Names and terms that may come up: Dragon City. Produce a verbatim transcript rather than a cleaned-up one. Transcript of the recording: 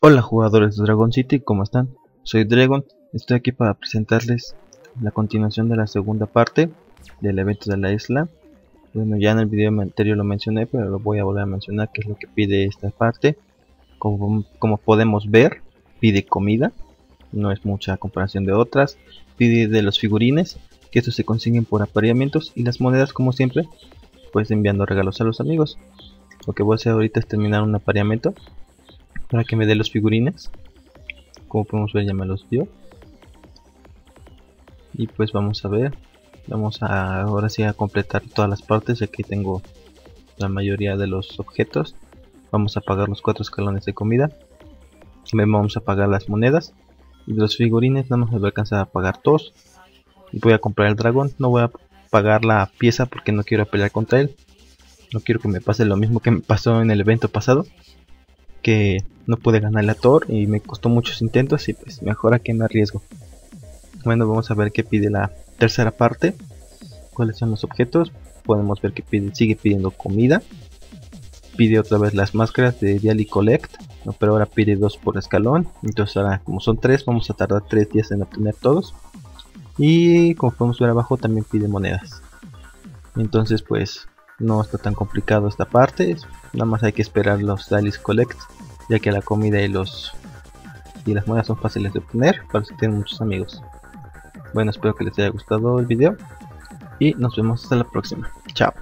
Hola jugadores de Dragon City, ¿cómo están? Soy Dragon, estoy aquí para presentarles la continuación de la segunda parte del evento de la isla. Bueno, ya en el video anterior lo mencioné, pero lo voy a volver a mencionar, que es lo que pide esta parte. Como, como podemos ver, pide comida, no es mucha comparación de otras. Pide de los figurines, que estos se consiguen por apareamientos, y las monedas, como siempre, pues enviando regalos a los amigos. Lo que voy a hacer ahorita es terminar un apareamiento para que me dé los figurines. Como podemos ver, ya me los dio. Y pues vamos a ver, vamos a ahora sí a completar todas las partes. Aquí tengo la mayoría de los objetos. Vamos a pagar los cuatro escalones de comida. También vamos a pagar las monedas. Y de los figurines nada más me voy a alcanzar a pagar dos. Y voy a comprar el dragón. No voy a pagar la pieza porque no quiero pelear contra él. No quiero que me pase lo mismo que me pasó en el evento pasado, que no pude ganar la torre y me costó muchos intentos, y pues mejor a que me arriesgo. Bueno, vamos a ver qué pide la tercera parte. ¿Cuáles son los objetos? Podemos ver que pide, sigue pidiendo comida. Pide otra vez las máscaras de Dial y Collect, no, pero ahora pide dos por escalón. Entonces ahora, como son tres, vamos a tardar tres días en obtener todos. Y como podemos ver abajo, también pide monedas. Entonces pues no está tan complicado esta parte. Nada más hay que esperar los Dial y Collect, ya que la comida y los y las monedas son fáciles de obtener para los que tienen muchos amigos. Bueno, espero que les haya gustado el video y nos vemos hasta la próxima. Chao.